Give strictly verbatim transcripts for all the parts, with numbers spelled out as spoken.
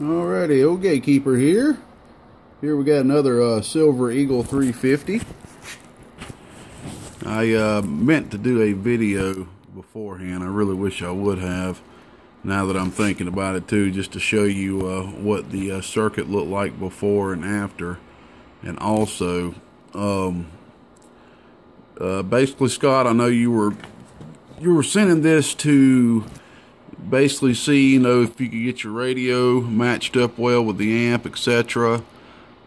Alrighty, old gatekeeper here. Here we got another uh, Silver Eagle three fifty. I uh, meant to do a video beforehand. I really wish I would have, now that I'm thinking about it too, just to show you uh, what the uh, circuit looked like before and after. And also, um, uh, basically, Scott, I know you were you were sending this to basically see, you know, if you could get your radio matched up well with the amp, et cetera.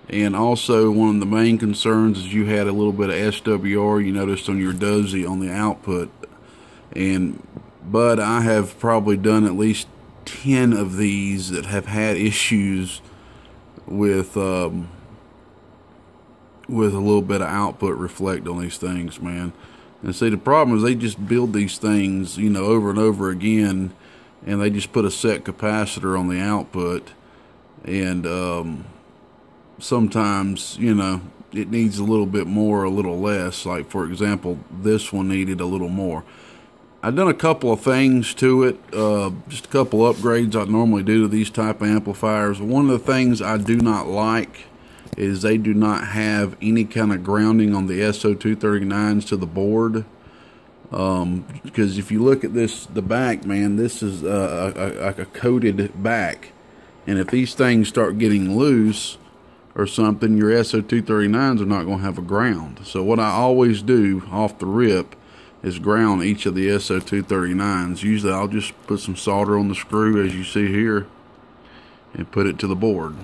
And also, one of the main concerns is you had a little bit of S W R you noticed on your dozy on the output. And but I have probably done at least ten of these that have had issues with um, with a little bit of output reflect on these things, man. And see, the problem is they just build these things, you know, over and over again, and they just put a set capacitor on the output, and um, sometimes, you know, it needs a little bit more, a little less. Like, for example, this one needed a little more. I've done a couple of things to it, uh, just a couple upgrades I normally do to these type of amplifiers. One of the things I do not like is they do not have any kind of grounding on the S O two thirty-nines to the board. Um, because if you look at this, the back, man, this is uh, a, a, a coated back. And if these things start getting loose or something, your S O two thirty-nines are not going to have a ground. So what I always do off the rip is ground each of the S O two thirty-nines. Usually I'll just put some solder on the screw, as you see here, and put it to the board.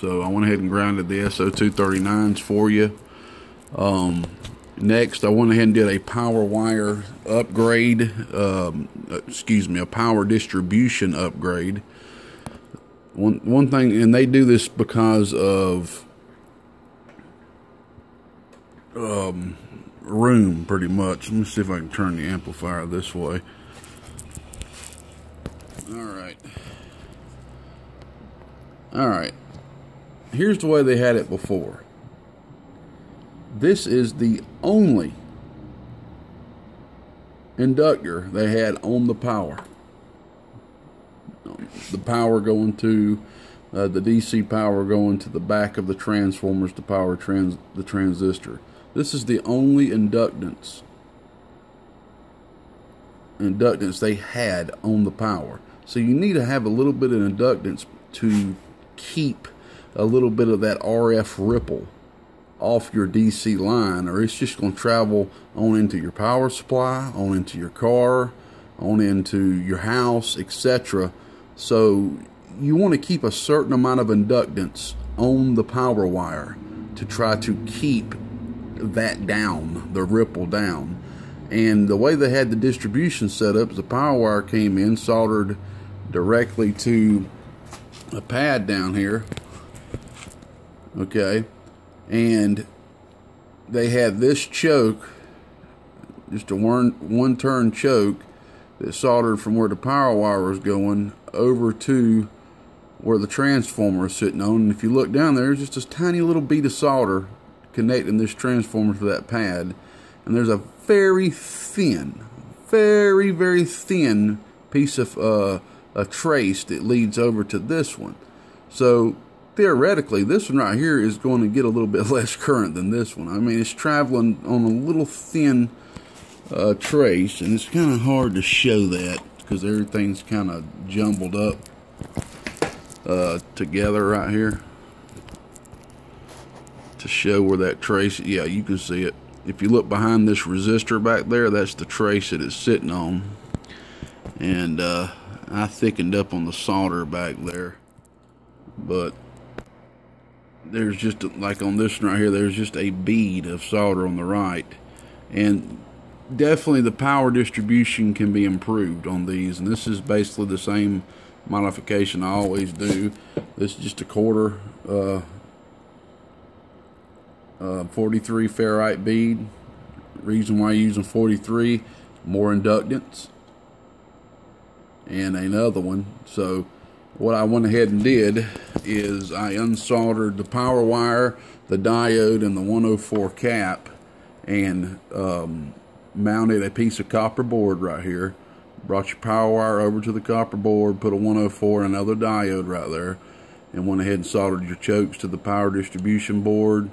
So I went ahead and grounded the S O two thirty-nines for you. Um, next, I went ahead and did a power wire upgrade, um, excuse me, a power distribution upgrade. One, one thing, and they do this because of um, room, pretty much. Let me see if I can turn the amplifier this way. Alright. Alright. Here's the way they had it before. This is the only inductor they had on the power. The power going to uh, the D C power going to the back of the transformers to power trans the transistor. This is the only inductance inductance they had on the power. So you need to have a little bit of inductance to keep a little bit of that R F ripple off your D C line, or it's just going to travel on into your power supply, on into your car, on into your house, et cetera. So you want to keep a certain amount of inductance on the power wire to try to keep that down, the ripple down. And the way they had the distribution set up, the power wire came in, soldered directly to a pad down here. Okay, and they had this choke, just a one, one turn choke that soldered from where the power wire was going over to where the transformer is sitting on. And if you look down there, there's just this tiny little bead of solder connecting this transformer to that pad. And there's a very thin, very, very thin piece of uh, a trace that leads over to this one. So theoretically, this one right here is going to get a little bit less current than this one. I mean, it's traveling on a little thin uh, trace, and it's kind of hard to show that because everything's kind of jumbled up uh, together right here to show where that trace. Yeah, you can see it. If you look behind this resistor back there, that's the trace that it's sitting on. And uh, I thickened up on the solder back there, but there's just, like on this one right here, there's just a bead of solder on the right. And definitely the power distribution can be improved on these. And this is basically the same modification I always do. This is just a quarter uh, uh, forty-three ferrite bead. Reason why you're using forty-three, more inductance. And another one. So what I went ahead and did is I unsoldered the power wire, the diode, and the one oh four cap, and um, mounted a piece of copper board right here brought your power wire over to the copper board, put a one oh four, another diode right there, and went ahead and soldered your chokes to the power distribution board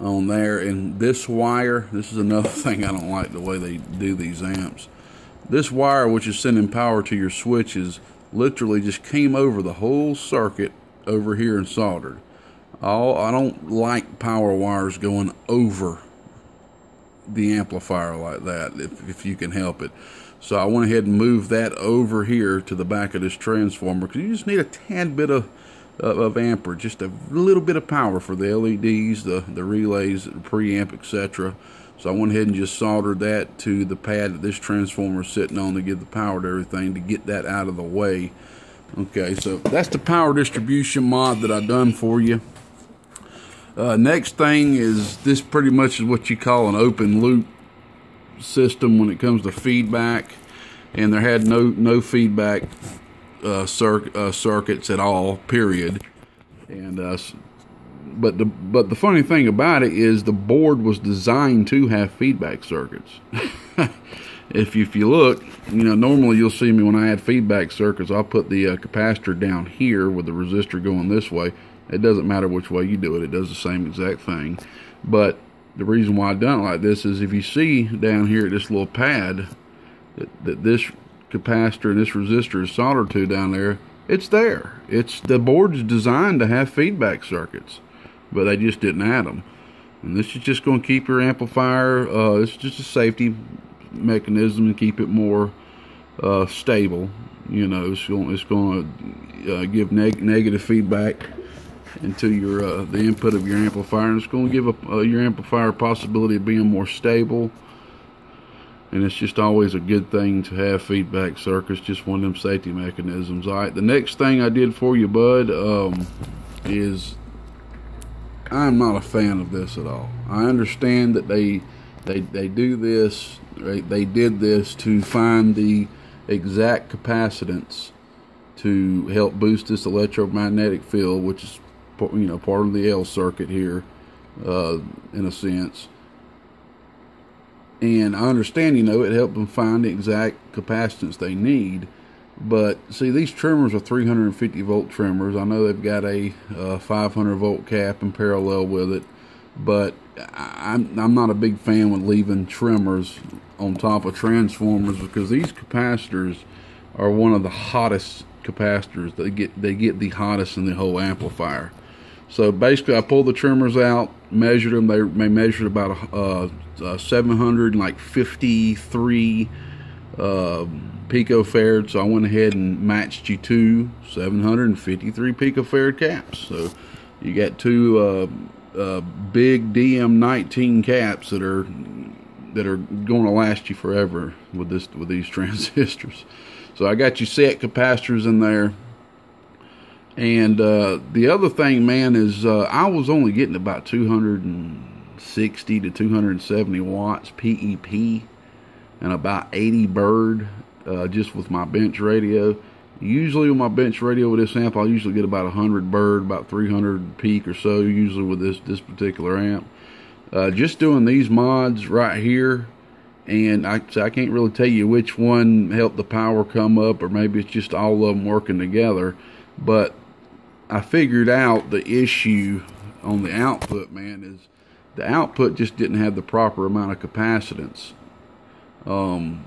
on there. And this wire, this is another thing I don't like the way they do these amps. This wire, which is sending power to your switches, literally just came over the whole circuit over here and soldered. All, I don't like power wires going over the amplifier like that, if, if you can help it. So I went ahead and moved that over here to the back of this transformer, because you just need a tad bit of, of, of amperage, just a little bit of power for the L E Ds, the, the relays, the preamp, et cetera. So I went ahead and just soldered that to the pad that this transformer is sitting on to give the power to everything, to get that out of the way. Okay, so that's the power distribution mod that I've done for you. Uh, next thing is, this pretty much is what you call an open loop system when it comes to feedback, and there had no no feedback uh, circ uh, circuits at all, period. And uh, but the but the funny thing about it is, the board was designed to have feedback circuits. If you, if you look, you know, normally you'll see me when I add feedback circuits, I'll put the uh, capacitor down here with the resistor going this way. It doesn't matter which way you do it, it does the same exact thing. But the reason why I've done it like this is, if you see down here at this little pad that, that this capacitor and this resistor is soldered to down there, it's there. It's, the board's designed to have feedback circuits, but they just didn't add them. And this is just going to keep your amplifier, uh, it's just a safety mechanism to keep it more uh, stable. You know, it's going, it's going to uh, give neg negative feedback into your uh, the input of your amplifier, and it's going to give a, uh, your amplifier a possibility of being more stable. And it's just always a good thing to have feedback circuits, just one of them safety mechanisms. All right, the next thing I did for you, bud, um, is I'm not a fan of this at all. I understand that they they they do this, right? They did this to find the exact capacitance to help boost this electromagnetic field, which is, you know, part of the L circuit here, uh, in a sense. And I understand, you know, it helped them find the exact capacitance they need. But see, these trimmers are three hundred fifty volt trimmers. I know they've got a uh, five hundred volt cap in parallel with it, but I'm, I'm not a big fan with leaving trimmers on top of transformers, because these capacitors are one of the hottest capacitors. They get they get the hottest in the whole amplifier. So basically, I pulled the trimmers out, measured them. They, they measured about a, a, a seven hundred fifty-three uh, picofarad. So I went ahead and matched you two seven hundred fifty-three picofarad caps. So you got two uh, uh, big D M nineteen caps that are that are going to last you forever with this with these transistors. So I got you set capacitors in there. And uh, the other thing, man, is uh, I was only getting about two hundred sixty to two hundred seventy watts P E P and about eighty bird uh, just with my bench radio. Usually with my bench radio with this amp, I usually get about one hundred bird, about three hundred peak or so, usually with this, this particular amp. Uh, just doing these mods right here, and I, so I can't really tell you which one helped the power come up, or maybe it's just all of them working together. But I figured out the issue on the output, man, is the output just didn't have the proper amount of capacitance. Um,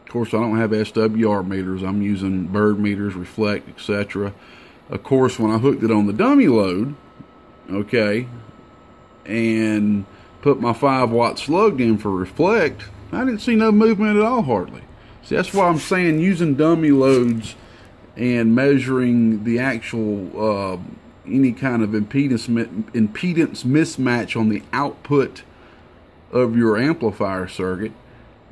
of course, I don't have S W R meters. I'm using bird meters, reflect, et cetera. Of course, when I hooked it on the dummy load, okay, and put my five watt slug in for reflect, I didn't see no movement at all, hardly. See, that's why I'm saying using dummy loads and measuring the actual uh, any kind of impedance impedance mismatch on the output of your amplifier circuit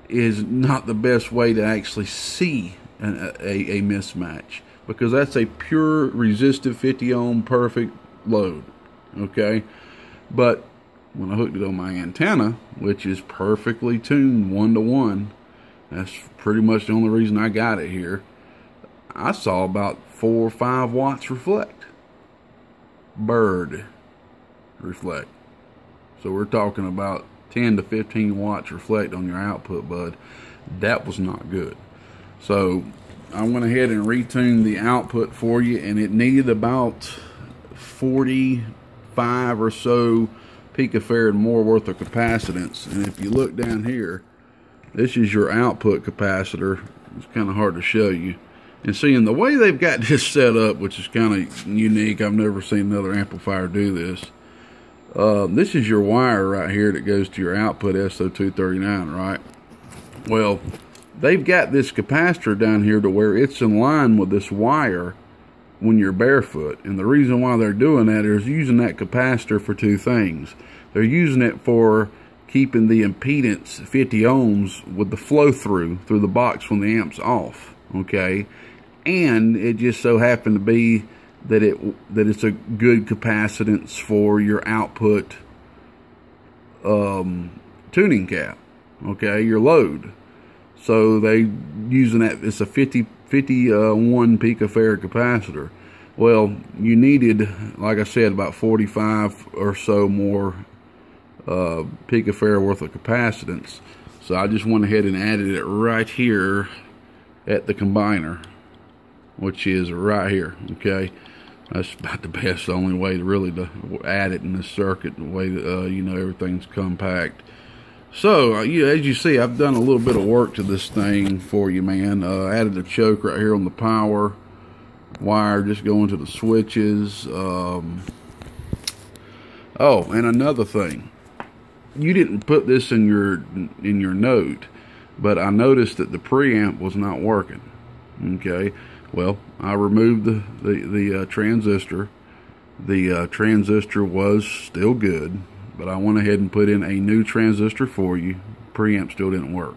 is not the best way to actually see an, a, a mismatch, because that's a pure resistive fifty ohm perfect load, okay? But when I hooked it on my antenna, which is perfectly tuned one to one, that's pretty much the only reason I got it here, I saw about four or five watts reflect. Bird reflect. So we're talking about ten to fifteen watts reflect on your output, bud. That was not good. So I went ahead and retuned the output for you, and it needed about forty-five or so picofarad more worth of capacitance. And if you look down here, this is your output capacitor. It's kind of hard to show you. And seeing the way they've got this set up, which is kind of unique, I've never seen another amplifier do this. Uh, this is your wire right here that goes to your output S O two thirty-nine, right? Well, they've got this capacitor down here to where it's in line with this wire when you're barefoot. And the reason why they're doing that is using that capacitor for two things. They're using it for keeping the impedance fifty ohms with the flow through through the box when the amp's off, okay? And it just so happened to be that it that it's a good capacitance for your output um, tuning cap, okay, your load. So they using that, it's a fifty, fifty-one picofarad capacitor. Well, you needed, like I said, about forty-five or so more uh, picofarad worth of capacitance. So I just went ahead and added it right here at the combiner, which is right here, okay? That's about the best, the only way to really to add it in this circuit, the way that, uh, you know, everything's compact. So, uh, you, as you see, I've done a little bit of work to this thing for you, man. Uh, added a choke right here on the power wire, just going to the switches. Um, oh, and another thing. You didn't put this in your, in your note, but I noticed that the preamp was not working, okay? Well, I removed the, the, the uh, transistor. The uh, transistor was still good, but I went ahead and put in a new transistor for you. Preamp still didn't work.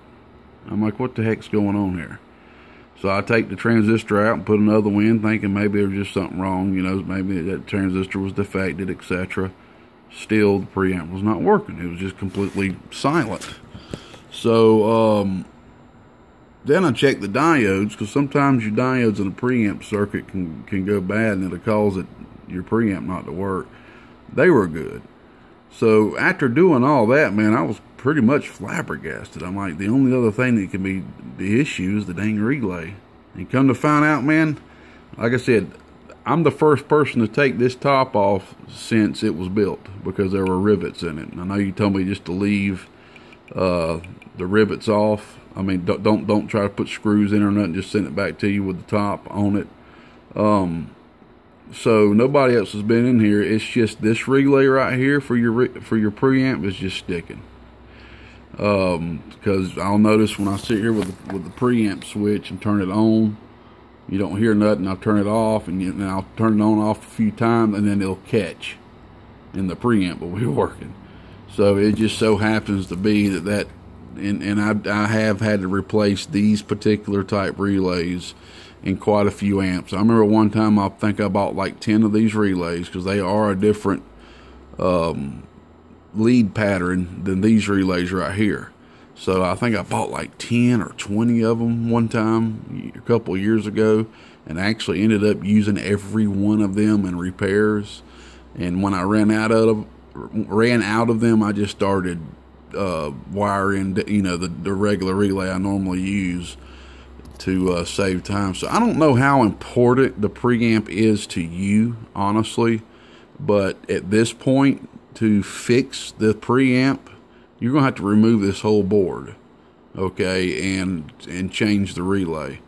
I'm like, what the heck's going on here? So I take the transistor out and put another one in, thinking maybe there was just something wrong, you know, maybe that transistor was defected, et cetera. Still, the preamp was not working. It was just completely silent. So, um... then I check the diodes, because sometimes your diodes in a preamp circuit can, can go bad, and it'll cause it, your preamp not to work. They were good. So after doing all that, man, I was pretty much flabbergasted. I'm like, the only other thing that could be the issue is the dang relay. And come to find out, man, like I said, I'm the first person to take this top off since it was built, because there were rivets in it. And I know you told me just to leave uh, the rivets off. I mean, don't, don't don't try to put screws in or nothing. Just send it back to you with the top on it. Um, so nobody else has been in here. It's just this relay right here for your for your preamp is just sticking. Um, because I'll notice when I sit here with the, with the preamp switch and turn it on, you don't hear nothing. I'll turn it off, and, you, and I'll turn it on off a few times, and then it'll catch, and the preamp will be working. So it just so happens to be that that. And, and I, I have had to replace these particular type relays in quite a few amps. I remember one time I think I bought like ten of these relays, because they are a different um, lead pattern than these relays right here. So I think I bought like ten or twenty of them one time a couple years ago, and actually ended up using every one of them in repairs. And when I ran out of ran out of them, I just started Uh, wire in, you know, the, the regular relay I normally use to uh, save time. So I don't know how important the preamp is to you, honestly, but at this point, to fix the preamp, you're gonna have to remove this whole board, okay, and and change the relay.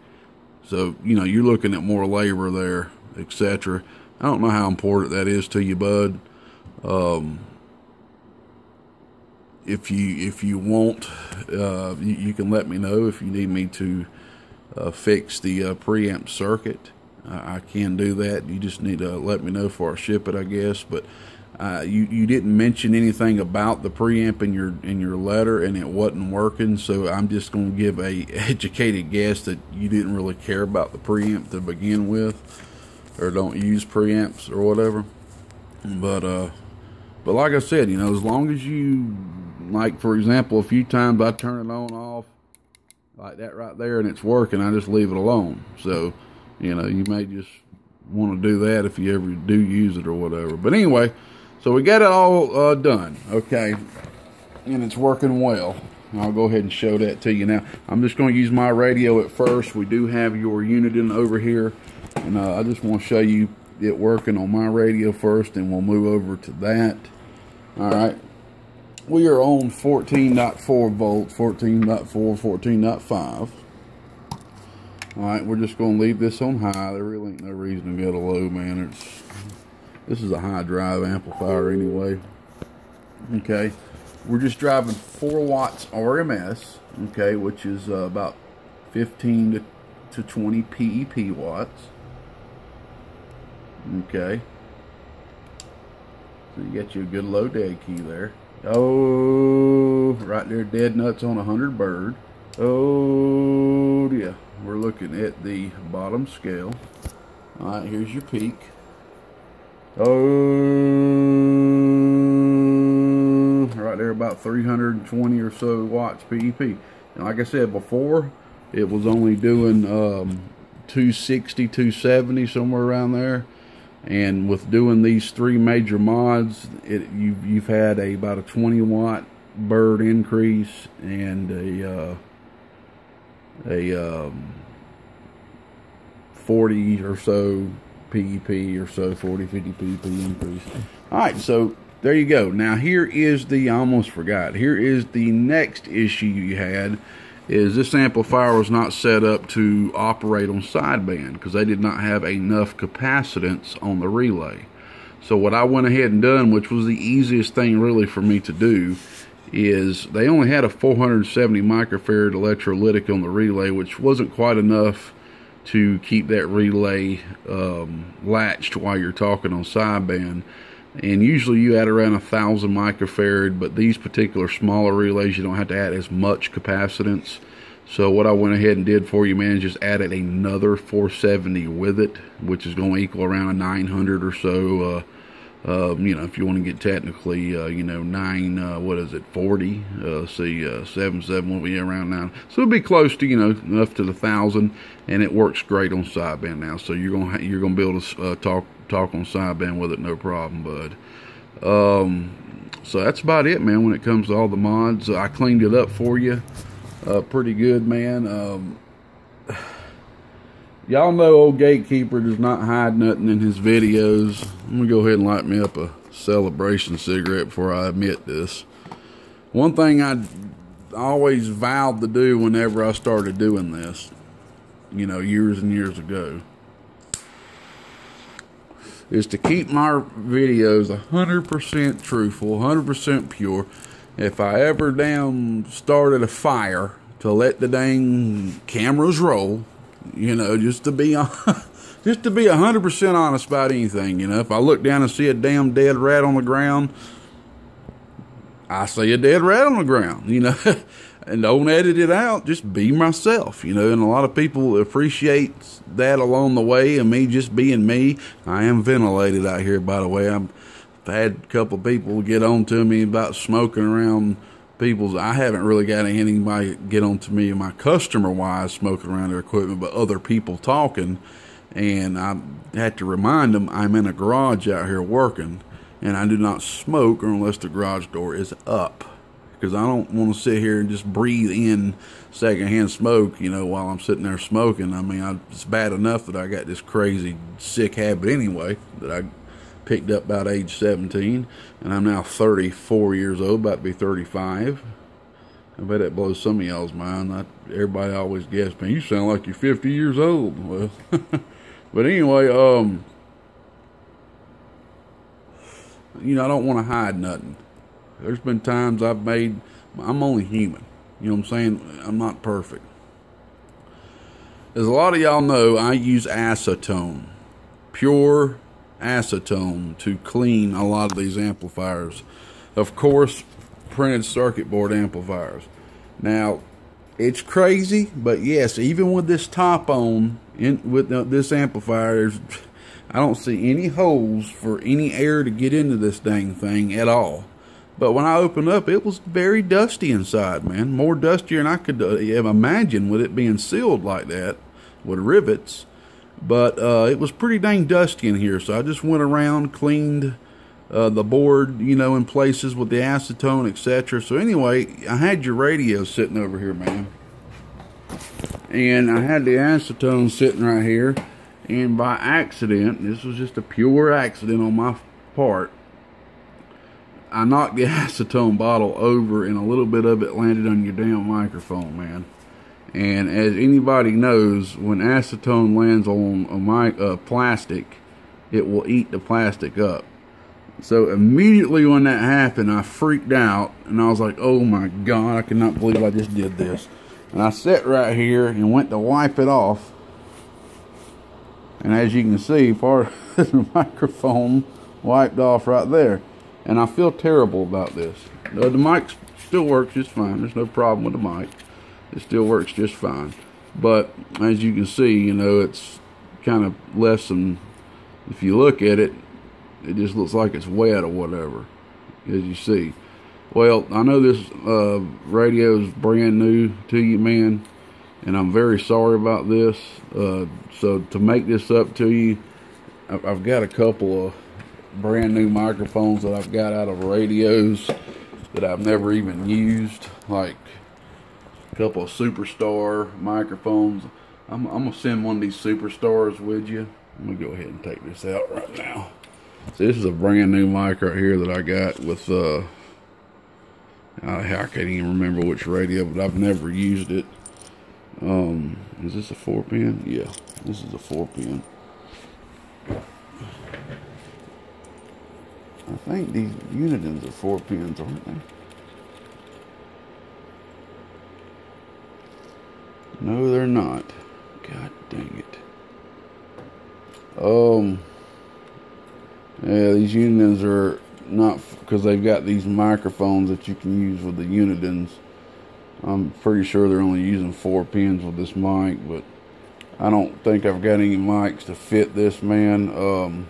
So, you know, you're looking at more labor there, et cetera. I don't know how important that is to you, bud. Um, If you if you want, uh, you, you can let me know if you need me to uh, fix the uh, preamp circuit. Uh, I can do that. You just need to let me know before I ship it, I guess. But uh, you you didn't mention anything about the preamp in your in your letter, and it wasn't working. So I'm just going to give a educated guess that you didn't really care about the preamp to begin with, or don't use preamps or whatever. But uh, but like I said, you know, as long as you like, for example, a few times I turn it on off like that right there, and it's working, I just leave it alone. So, you know, you may just want to do that if you ever do use it or whatever. But anyway, so we got it all uh, done, okay, and it's working well. I'll go ahead and show that to you now. I'm just going to use my radio at first. We do have your Uniden over here, and uh, I just want to show you it working on my radio first, and we'll move over to that. All right, we are on fourteen point four volts, fourteen point four, fourteen point five. All right, we're just going to leave this on high. There really ain't no reason to go to low, man. It's, this is a high drive amplifier anyway. Okay, we're just driving four watts R M S, okay, which is uh, about fifteen to twenty P E P watts. Okay, so you got you a good low dead key there. Oh, right there, dead nuts on a hundred bird. Oh yeah, we're looking at the bottom scale. All right, here's your peak. Oh, right there, about three hundred twenty or so watts P E P. And like I said before, it was only doing um, two sixty, two seventy, somewhere around there. And with doing these three major mods, it, you've, you've had a, about a twenty watt bird increase and a, uh, a um, forty or so P E P or so, forty, fifty P E P increase. All right, so there you go. Now here is the, I almost forgot, here is the next issue you had, is this amplifier was not set up to operate on sideband because they did not have enough capacitance on the relay. So what I went ahead and done, which was the easiest thing really for me to do, is they only had a four hundred seventy microfarad electrolytic on the relay, which wasn't quite enough to keep that relay um, latched while you're talking on sideband. And usually you add around a thousand microfarad, but these particular smaller relays, you don't have to add as much capacitance. So what I went ahead and did for you, man, is just added another four seventy with it, which is going to equal around a nine hundred or so, uh, uh, you know, if you want to get technically, uh, you know, nine, uh, what is it, forty, uh, see, uh, seven seven will be around nine. So it'll be close to, you know, enough to the thousand, and it works great on sideband now. So you're going to, you're going to be able to uh, talk, talk on sideband with it, no problem, bud. Um, so that's about it, man, when it comes to all the mods. I cleaned it up for you uh, pretty good, man. Um, y'all know old Gatekeeper does not hide nothing in his videos. I'm gonna go ahead and light me up a Celebration cigarette before I admit this. One thing I always vowed to do whenever I started doing this, you know, years and years ago, is to keep my videos one hundred percent truthful, one hundred percent pure. If I ever damn started a fire, to let the dang cameras roll, you know, just to be on, just to be one hundred percent honest about anything, you know. If I look down and see a damn dead rat on the ground, I see a dead rat on the ground, you know, and don't edit it out, just be myself, you know, and a lot of people appreciate that along the way, and me just being me. I am ventilated out here, by the way. I've had a couple people get on to me about smoking around people's, I haven't really got anybody get on to me, my customer-wise, smoking around their equipment, but other people talking, and I had to remind them I'm in a garage out here working, and I do not smoke unless the garage door is up, because I don't want to sit here and just breathe in secondhand smoke, you know, while I'm sitting there smoking. I mean, I, it's bad enough that I got this crazy sick habit anyway that I picked up about age seventeen, and I'm now thirty-four years old, about to be thirty-five. I bet it blows some of y'all's mind. I, everybody always guessed, man, you sound like you're fifty years old. Well, but anyway, um, you know, I don't want to hide nothing. There's been times I've made, I'm only human. You know what I'm saying? I'm not perfect. As a lot of y'all know, I use acetone, pure acetone, to clean a lot of these amplifiers. Of course, printed circuit board amplifiers. Now, it's crazy, but yes, even with this top on, in, with this amplifier, I don't see any holes for any air to get into this dang thing at all. But when I opened up, it was very dusty inside, man. More dustier than I could uh, imagine with it being sealed like that with rivets. But uh, it was pretty dang dusty in here. So I just went around, cleaned uh, the board, you know, in places with the acetone, et cetera. So anyway, I had your radio sitting over here, man. And I had the acetone sitting right here. And by accident, this was just a pure accident on my part, I knocked the acetone bottle over and a little bit of it landed on your damn microphone, man. And as anybody knows, when acetone lands on a mic, uh, plastic, it will eat the plastic up. So immediately when that happened, I freaked out and I was like, oh my God, I cannot believe I just did this. And I sat right here and went to wipe it off. And as you can see, part of the microphone wiped off right there. And I feel terrible about this. The mic still works just fine. There's no problem with the mic. It still works just fine. But as you can see, you know, it's kind of left some, if you look at it, it just looks like it's wet or whatever, as you see. Well, I know this uh, radio is brand new to you, man, and I'm very sorry about this. Uh, so to make this up to you, I've got a couple of brand new microphones that I've got out of radios that I've never even used, like a couple of Superstar microphones. I'm, I'm gonna send one of these Superstars with you. I'm gonna go ahead and take this out right now. So this is a brand new mic right here that I got with uh I can't even remember which radio, but I've never used it. Um is this a four pin? Yeah, this is a four pin. I think these Unidens are four pins, aren't they? No, they're not. God dang it. Um, yeah, these Unidens are not, because they've got these microphones that you can use with the Unidens. I'm pretty sure they're only using four pins with this mic, but I don't think I've got any mics to fit this, man. Um...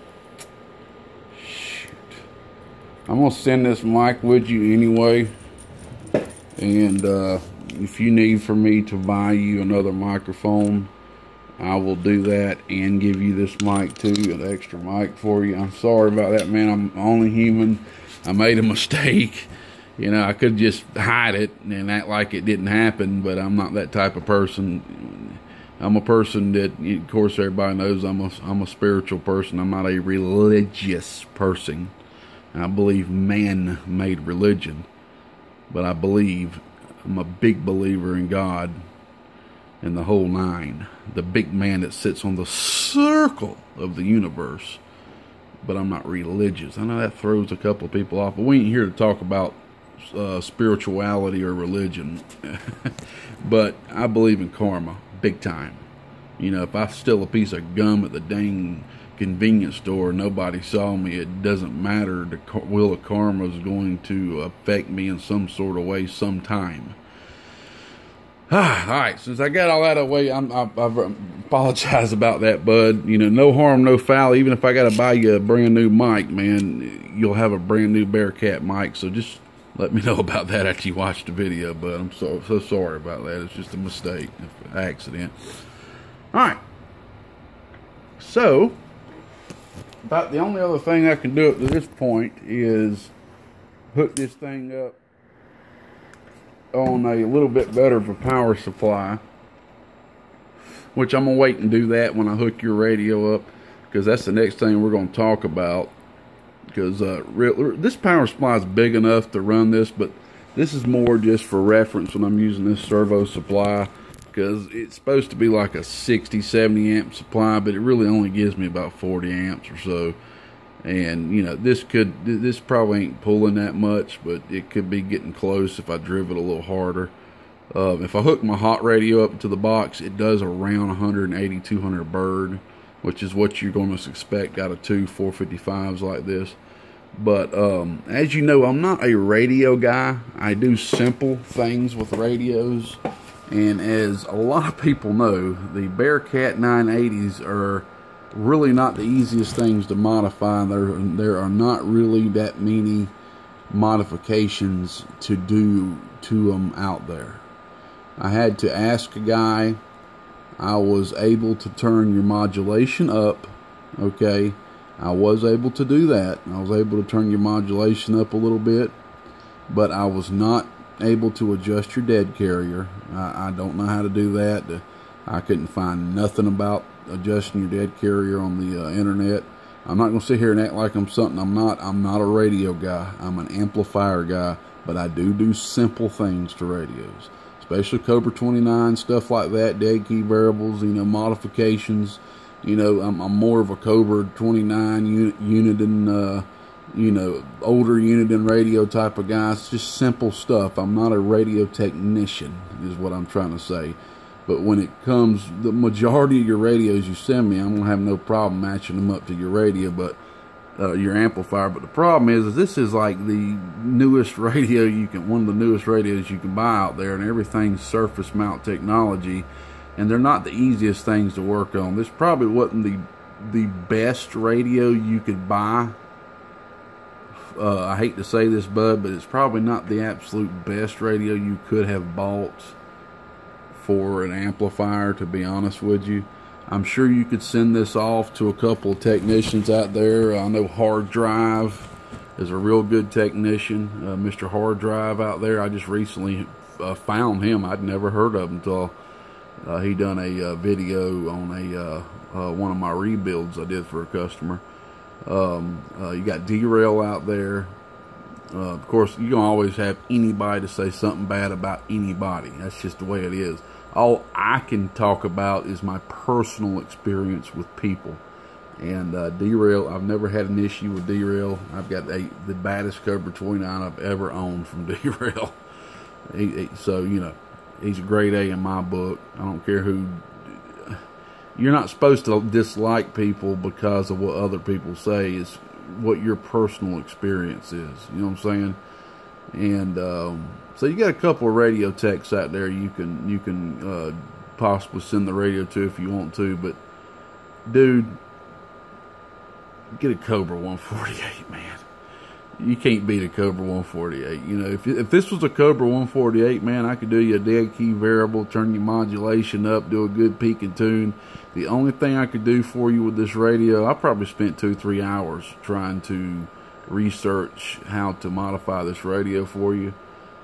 I'm gonna send this mic with you anyway, and uh, if you need for me to buy you another microphone, I will do that and give you this mic too, an extra mic for you. I'm sorry about that, man. I'm only human. I made a mistake. You know, I could just hide it and act like it didn't happen, but I'm not that type of person. I'm a person that, of course, everybody knows I'm a, I'm a spiritual person. I'm not a religious person. I believe man-made religion, but I believe, I'm a big believer in God and the whole nine, the big man that sits on the circle of the universe, but I'm not religious. I know that throws a couple of people off, but we ain't here to talk about uh, spirituality or religion, but I believe in karma, big time. You know, if I steal a piece of gum at the dang convenience store, nobody saw me, it doesn't matter. The will of karma is going to affect me in some sort of way sometime. Ah, all right, since I got all that away, I'm, I, I apologize about that, bud. You know, no harm, no foul. Even if I got to buy you a brand new mic, man, you'll have a brand new Bearcat mic. So just let me know about that after you watch the video, bud. I'm so, so sorry about that. It's just a mistake, an accident. All right. So about the only other thing I can do up to this point is hook this thing up on a little bit better of a power supply, which I'm gonna wait and do that when I hook your radio up, because that's the next thing we're gonna talk about. Because uh, this power supply is big enough to run this, but this is more just for reference when I'm using this servo supply, because it's supposed to be like a sixty, seventy amp supply, but it really only gives me about forty amps or so. And you know, this could, this probably ain't pulling that much, but it could be getting close if I drive it a little harder. Uh, if I hook my hot radio up to the box, it does around one eighty, two hundred bird, which is what you're going to expect out of two four fifty-fives like this. But um, as you know, I'm not a radio guy. I do simple things with radios. And as a lot of people know, the Bearcat nine eighties are really not the easiest things to modify. There, there are not really that many modifications to do to them out there. I had to ask a guy. I was able to turn your modulation up, okay, I was able to do that. I was able to turn your modulation up a little bit, but I was not able to adjust your dead carrier. I, I don't know how to do that. I couldn't find nothing about adjusting your dead carrier on the uh, internet. I'm not going to sit here and act like I'm something I'm not. I'm not a radio guy. I'm an amplifier guy, but I do do simple things to radios, especially Cobra twenty-nine, stuff like that, dead key variables, you know, modifications. You know, I'm, I'm more of a Cobra twenty-nine, Uniden, uh, you know, older Uniden radio type of guy. It's just simple stuff. I'm not a radio technician is what I'm trying to say. But when it comes, the majority of your radios you send me, I'm going to have no problem matching them up to your radio, but uh, your amplifier. But the problem is, is this is like the newest radio you can, one of the newest radios you can buy out there, and everything's surface mount technology, and they're not the easiest things to work on. This probably wasn't the, the best radio you could buy. Uh, I hate to say this, bud, but it's probably not the absolute best radio you could have bought for an amplifier, to be honest with you. I'm sure you could send this off to a couple of technicians out there. I know Hard Drive is a real good technician, uh, Mister Hard Drive out there. I just recently uh, found him. I'd never heard of him until uh, he done a uh, video on a uh, uh, one of my rebuilds I did for a customer. Um, uh, you got D-Rail out there. Uh, of course, you don't always have anybody to say something bad about anybody. That's just the way it is. All I can talk about is my personal experience with people. And uh, D-Rail, I've never had an issue with D-Rail. I've got a, the baddest Cobra twenty-nine I've ever owned from D-Rail. So, you know, he's a grade A in my book. I don't care who. You're not supposed to dislike people because of what other people say. It's what your personal experience is, you know what I'm saying? And um, so you got a couple of radio techs out there you can you can uh, possibly send the radio to if you want to, but dude, get a Cobra one forty-eight, man. You can't beat a Cobra one forty-eight. You know, if if this was a Cobra one forty-eight, man, I could do you a dead key variable, turn your modulation up, do a good peak and tune. The only thing I could do for you with this radio, I probably spent two, three hours trying to research how to modify this radio for you.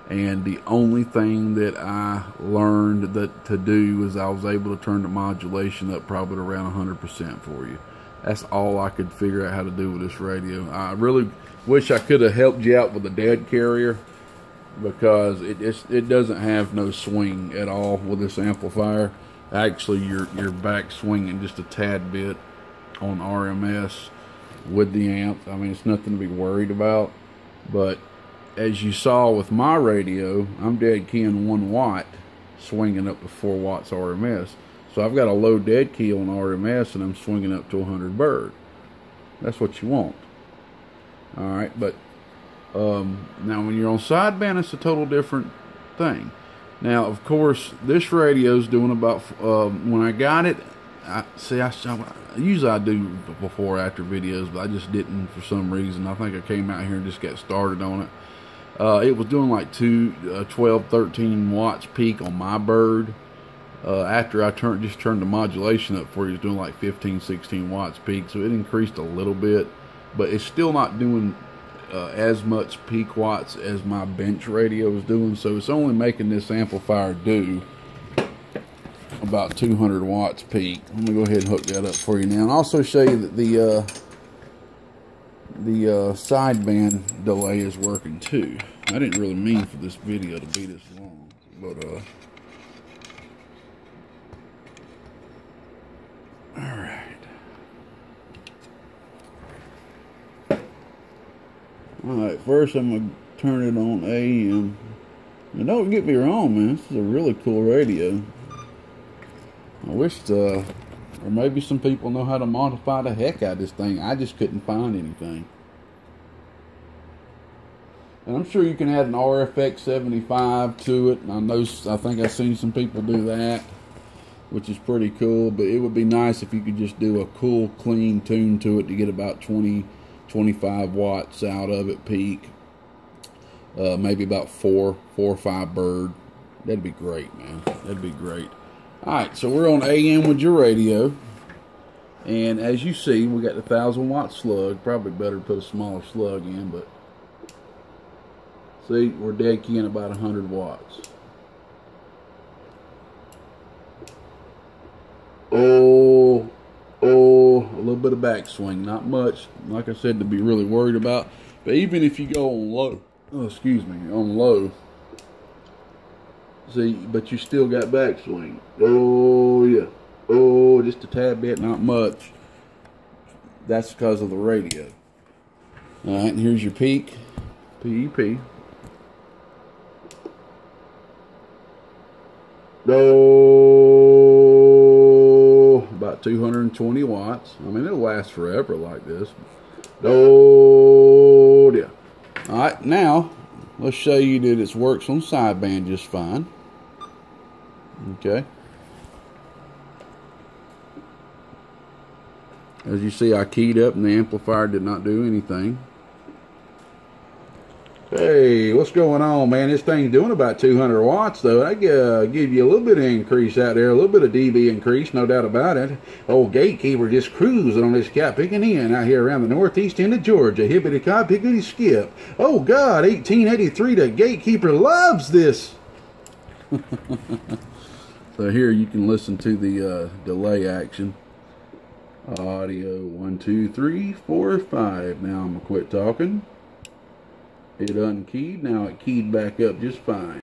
And the only thing that I learned that to do is I was able to turn the modulation up probably around one hundred percent for you. That's all I could figure out how to do with this radio. I really wish I could have helped you out with the dead carrier, because it it's, it doesn't have no swing at all with this amplifier. Actually, you're you're back swinging just a tad bit on R M S with the amp. I mean, it's nothing to be worried about. But as you saw with my radio, I'm dead keying one watt, swinging up to four watts R M S. So I've got a low dead key on R M S, and I'm swinging up to one hundred bird. That's what you want. All right, but um, now when you're on sideband, it's a total different thing. Now, of course, this radio's doing about, um, when I got it, I see, I, I usually I do before after videos, but I just didn't for some reason. I think I came out here and just got started on it. Uh, it was doing like two, uh, twelve, thirteen watts peak on my bird. Uh, after I turned, just turned the modulation up for you, it's doing like fifteen, sixteen watts peak, so it increased a little bit, but it's still not doing uh, as much peak watts as my bench radio was doing, so it's only making this amplifier do about two hundred watts peak. I'm gonna go ahead and hook that up for you now, and also show you that the uh, the uh, sideband delay is working too. I didn't really mean for this video to be this long, but uh. Alright, first I'm going to turn it on A M. And don't get me wrong, man, this is a really cool radio. I wish, uh, or maybe some people know how to modify the heck out of this thing. I just couldn't find anything. And I'm sure you can add an R F X seventy-five to it. I know, I think I've seen some people do that, which is pretty cool. But it would be nice if you could just do a cool, clean tune to it to get about twenty, twenty-five watts out of it peak, uh, maybe about four, four or five bird. That'd be great, man. That'd be great. All right, so we're on A M with your radio. And as you see, we got the thousand watt slug. Probably better put a smaller slug in, but see, we're decking about one hundred watts. Oh, oh, a little bit of backswing. Not much, like I said, to be really worried about. But even if you go on low, oh, excuse me, on low, see, but you still got backswing. Oh, yeah. Oh, just a tad bit, not much. That's because of the radio. All right, and here's your peak, P E P. Oh, about two hundred twenty watts. I mean, it'll last forever like this. Oh, yeah. All right, now let's show you that it works on sideband just fine. Okay. As you see, I keyed up and the amplifier did not do anything. Hey, what's going on, man? This thing's doing about two hundred watts, though. I uh, give you a little bit of increase out there, a little bit of D B increase, no doubt about it. Old gatekeeper just cruising on this cat, picking in out here around the northeast end of Georgia. Hippity cop, hippity skip. Oh, God, eighteen eighty-three, the gatekeeper loves this. So here you can listen to the uh, delay action. Audio one, two, three, four, five. Now I'm gonna quit talking. It unkeyed. Now it keyed back up just fine.